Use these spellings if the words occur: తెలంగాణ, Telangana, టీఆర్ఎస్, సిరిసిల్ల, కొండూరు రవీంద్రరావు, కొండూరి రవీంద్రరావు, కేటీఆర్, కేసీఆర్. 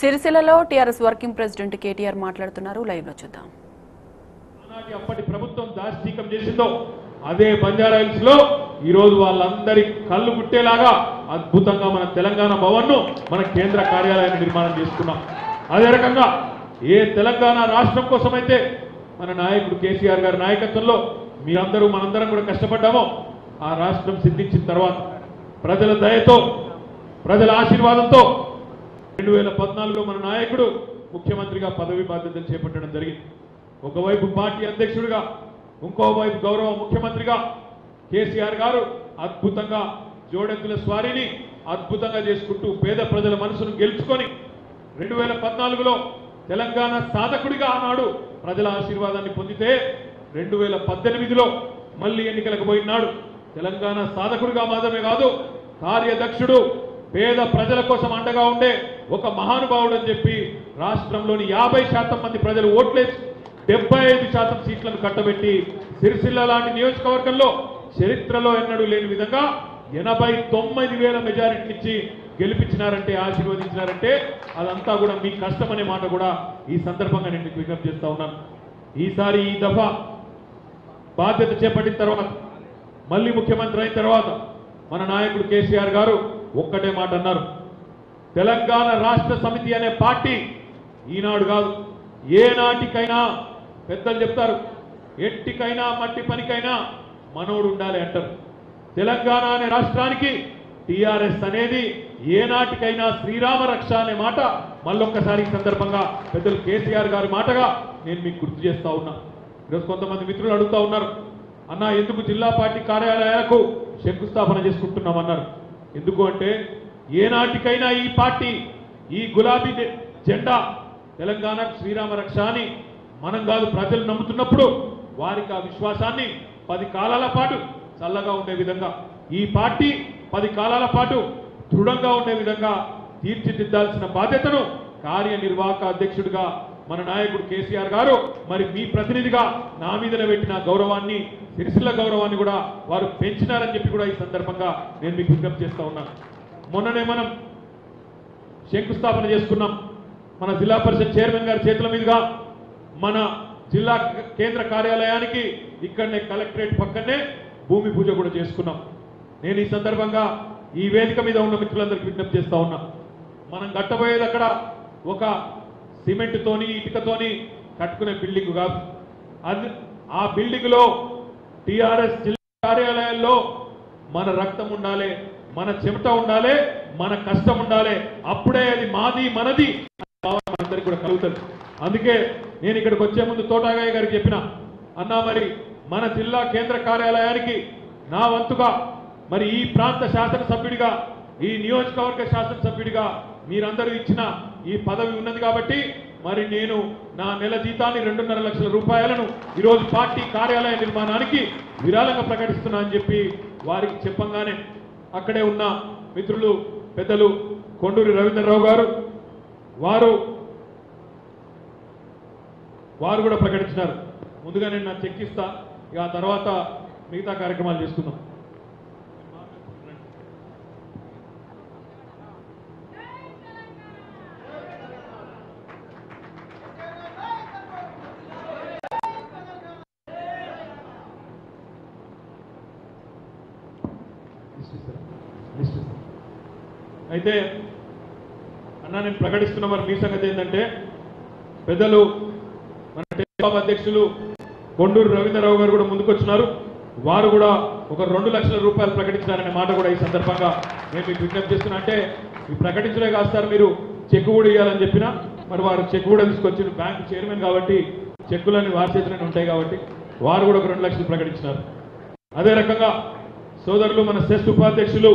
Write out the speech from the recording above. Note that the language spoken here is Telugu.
సిరిసిల్లలో టీఆర్ఎస్ వర్కింగ్ ప్రెసిడెంట్ కేటీఆర్ మాట్లాడుతున్నారు. లైవ్ లో చూద్దాం. అప్పటి ప్రభుత్వం దాష్టీకం చేసిందో అదే బంజారా హిల్స్ లో ఈ రోజు వాళ్ళందరి కళ్ళు గుట్టేలాగా అద్భుతంగా మన తెలంగాణ భవన్ ను మన కేంద్ర కార్యాలయాన్ని నిర్మాణం చేసుకున్నాం. అదే రకంగా ఏ తెలంగాణ రాష్ట్రం కోసమైతే మన నాయకుడు కేసీఆర్ గారి నాయకత్వంలో మీరందరూ మనందరం కూడా కష్టపడ్డామో ఆ రాష్ట్రం సిద్ధించిన తర్వాత ప్రజల దయతో ప్రజల ఆశీర్వాదంతో 2014లో మన నాయకుడు ముఖ్యమంత్రిగా పదవి బాధ్యతలు చేపట్టడం జరిగింది. ఒకవైపు పార్టీ అధ్యక్షుడిగా, ఇంకోవైపు గౌరవ ముఖ్యమంత్రిగా కేసీఆర్ గారు అద్భుతంగా జోడెత్తుల స్వారీని అద్భుతంగా చేసుకుంటూ పేద ప్రజల మనసును గెలుచుకొని 2014లో తెలంగాణ సాధకుడిగా ఆనాడు ప్రజల ఆశీర్వాదాన్ని పొందితే 2018లో మళ్ళీ ఎన్నికలకు పోయినాడు. తెలంగాణ సాధకుడిగా మాత్రమే కాదు, కార్యదక్షుడు, పేద ప్రజల కోసం అండగా ఉండే ఒక మహానుభావుడు అని చెప్పి రాష్ట్రంలోని 50% మంది ప్రజలు ఓట్లేసి 75% సీట్లను కట్టబెట్టి సిరిసిల్ల లాంటి నియోజకవర్గంలో చరిత్రలో ఎన్నడూ లేని విధంగా 89,000 మెజారిటీని ఇచ్చి గెలిపించినారంటే, ఆశీర్వదించినారంటే అదంతా కూడా మీ కష్టం అనే మాట కూడా ఈ సందర్భంగా నేను మీకు విజ్ఞప్తి చేస్తా ఉన్నాను. ఈసారి ఈ దఫా బాధ్యత చేపట్టిన తర్వాత, మళ్ళీ ముఖ్యమంత్రి అయిన తర్వాత మన నాయకుడు కేసీఆర్ గారు ఒక్కటే మాట అన్నారు. తెలంగాణ రాష్ట్ర సమితి అనే పార్టీ ఈనాడు కాదు, ఏనాటికైనా పెద్దలు చెప్తారు, ఎట్టికైనా మట్టి పనికైనా మనోడు ఉండాలి అంటారు. తెలంగాణ అనే రాష్ట్రానికి టీఆర్ఎస్ అనేది ఏనాటికైనా శ్రీరామ రక్ష అనే మాట మళ్ళొక్కసారి సందర్భంగా పెద్దలు కేసీఆర్ గారి మాటగా నేను మీకు గుర్తు చేస్తా ఉన్నా. ఈరోజు కొంతమంది మిత్రులు అడుగుతా ఉన్నారు, అన్నా ఎందుకు జిల్లా పార్టీ కార్యాలయాలకు శంకుస్థాపన చేసుకుంటున్నామన్నారు. ఎందుకు అంటే ఏనాటికైనా ఈ పార్టీ ఈ గులాబీ జెండా తెలంగాణకు శ్రీరామ రక్ష అని మనం కాదు ప్రజలు నమ్ముతున్నప్పుడు వారికి ఆ విశ్వాసాన్ని 10 కాలాల పాటు చల్లగా ఉండే విధంగా, ఈ పార్టీ 10 కాలాల పాటు దృఢంగా ఉండే విధంగా తీర్చిదిద్దాల్సిన బాధ్యతను కార్యనిర్వాహక అధ్యక్షుడిగా మన నాయకుడు కేసీఆర్ గారు మరి మీ ప్రతినిధిగా నా మీదన పెట్టిన గౌరవాన్ని, సిరిసిల్ల గౌరవాన్ని కూడా వారు పెంచినారని చెప్పి కూడా ఈ సందర్భంగా నేను మీకు విజ్ఞప్తి చేస్తా ఉన్నాను. మొన్ననే మనం శంకుస్థాపన చేసుకున్నాం. మన జిల్లా పరిషత్ చైర్మన్ గారి చేతుల మీదుగా మన జిల్లా కేంద్ర కార్యాలయానికి ఇక్కడనే కలెక్టరేట్ పక్కనే భూమి పూజ కూడా చేసుకున్నాం. నేను ఈ సందర్భంగా ఈ వేదిక మీద ఉన్న మిత్రులందరికీ విజ్ఞప్తి చేస్తా ఉన్నా, మనం కట్టబోయేది అక్కడ ఒక సిమెంట్తోని ఇటుకతోని కట్టుకునే బిల్డింగ్ కాదు. అది ఆ బిల్డింగ్లో టీఆర్ఎస్ జిల్లా కార్యాలయాల్లో మన రక్తం ఉండాలి, మన చెమట ఉండాలి, మన కష్టం ఉండాలి, అప్పుడే అది మాది మనది మనందరికీ కూడా కలుగుతుంది. అందుకే నేను ఇక్కడికి వచ్చే ముందు తోటాగాయ గారికి చెప్పిన, అన్నా మరి మన జిల్లా కేంద్ర కార్యాలయానికి నా వంతుగా మరి ఈ ప్రాంత శాసనసభ్యుడిగా, ఈ నియోజకవర్గ శాసనసభ్యుడిగా మీరందరూ ఇచ్చిన ఈ పదవి ఉన్నది కాబట్టి మరి నేను నా నెల జీతాన్ని 2.5 లక్షల రూపాయలను ఈరోజు పార్టీ కార్యాలయ నిర్మాణానికి విరాళంగా ప్రకటిస్తున్నా అని చెప్పి వారికి చెప్పంగానే అక్కడే ఉన్న మిత్రులు పెద్దలు కొండూరి రవీంద్రరావు గారు వారు కూడా ప్రకటించినారు. ముందుగా నేను నా చెక్ ఇస్తా, ఇక ఆ తర్వాత మిగతా కార్యక్రమాలు చేసుకుందాం. అయితే అన్న నేను ప్రకటిస్తున్న మరి మీ సంగతి ఏంటంటే, పెద్దలు మన టెలికాం అధ్యక్షులు కొండూరు రవీంద్రరావు గారు కూడా ముందుకొచ్చినారు. వారు కూడా ఒక 2 లక్షల రూపాయలు ప్రకటించారనే మాట కూడా ఈ సందర్భంగా నేను మీకు విజ్ఞప్తి చేస్తున్నా. అంటే ఈ ప్రకటించలే కాస్తారు, మీరు చెక్కు కూడా ఇవ్వాలని చెప్పినా మరి వారు చెక్కు కూడా తీసుకొచ్చి, బ్యాంకు చైర్మన్ కాబట్టి చెక్కులన్నీ వారి చేతులనే ఉంటాయి కాబట్టి వారు కూడా ఒక 2 లక్షలు ప్రకటించినారు. అదే రకంగా సోదరులు మన సెస్ ఉపాధ్యక్షులు